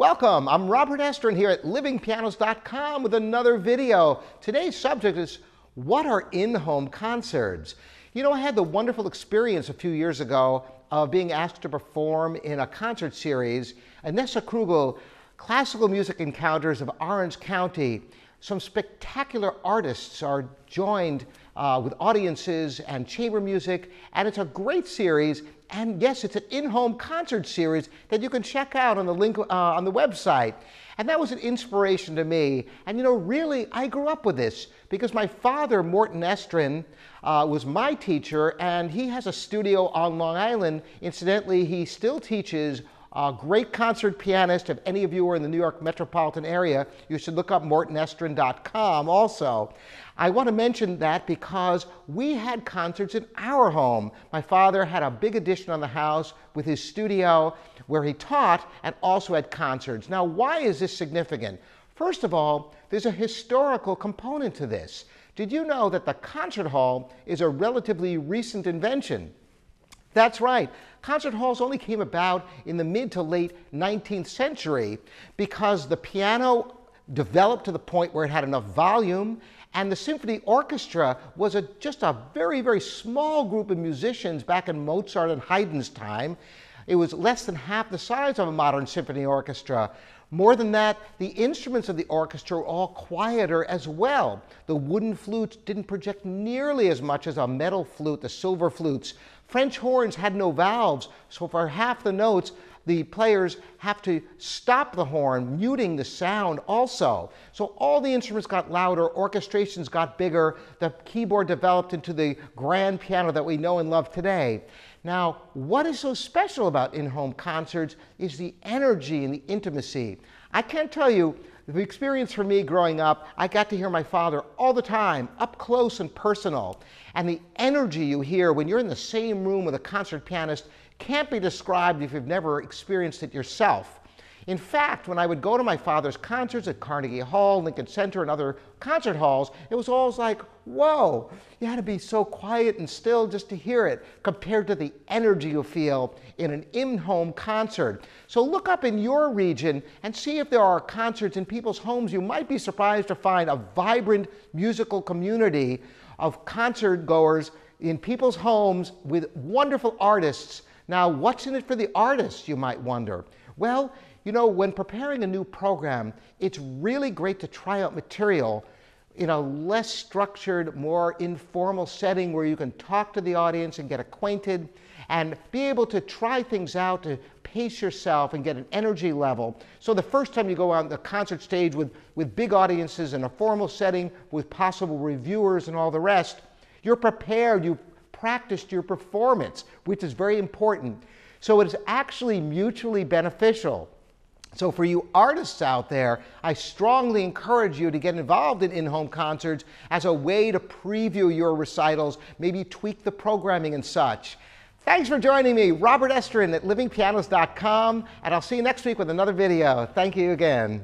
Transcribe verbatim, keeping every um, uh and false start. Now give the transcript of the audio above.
Welcome, I'm Robert Estrin here at living pianos dot com with another video. Today's subject is, what are in-home concerts? You know, I had the wonderful experience a few years ago of being asked to perform in a concert series, Inessa Khurgel, Classical Music Encounters of Orange County. Some spectacular artists are joined uh, with audiences and chamber music, and it's a great series. And yes, it's an in-home concert series that you can check out on the link uh, on the website. And that was an inspiration to me. And you know, really, I grew up with this because my father, Morton Estrin, uh, was my teacher, and he has a studio on Long Island. Incidentally, he still teaches. A great concert pianist. If any of you are in the New York metropolitan area, you should look up morton estrin dot com also. I want to mention that because we had concerts in our home. My father had a big addition on the house with his studio where he taught and also had concerts. Now, why is this significant? First of all, there's a historical component to this. Did you know that the concert hall is a relatively recent invention? That's right. Concert halls only came about in the mid to late nineteenth century because the piano developed to the point where it had enough volume, and the symphony orchestra was a, just a very, very small group of musicians back in Mozart and Haydn's time. It was less than half the size of a modern symphony orchestra. More than that, the instruments of the orchestra were all quieter as well. The wooden flutes didn't project nearly as much as a metal flute, the silver flutes. French horns had no valves, so for half the notes, the players have to stop the horn, muting the sound also. So all the instruments got louder, orchestrations got bigger, the keyboard developed into the grand piano that we know and love today. Now, what is so special about in-home concerts is the energy and the intimacy. I can't tell you, the experience for me growing up, I got to hear my father all the time, up close and personal. And the energy you hear when you're in the same room with a concert pianist can't be described if you've never experienced it yourself. In fact, when I would go to my father's concerts at Carnegie Hall, Lincoln Center, and other concert halls, it was always like, whoa, you had to be so quiet and still just to hear it, compared to the energy you feel in an in-home concert. So look up in your region and see if there are concerts in people's homes. You might be surprised to find a vibrant musical community of concert goers in people's homes with wonderful artists. Now, what's in it for the artists, you might wonder? Well, you know, when preparing a new program, it's really great to try out material in a less structured, more informal setting where you can talk to the audience and get acquainted and be able to try things out, to pace yourself and get an energy level. So the first time you go on the concert stage with, with big audiences in a formal setting with possible reviewers and all the rest, you're prepared, you've practiced your performance, which is very important. So it is actually mutually beneficial. So for you artists out there, I strongly encourage you to get involved in in-home concerts as a way to preview your recitals, maybe tweak the programming and such. Thanks for joining me, Robert Estrin at living pianos dot com, and I'll see you next week with another video. Thank you again.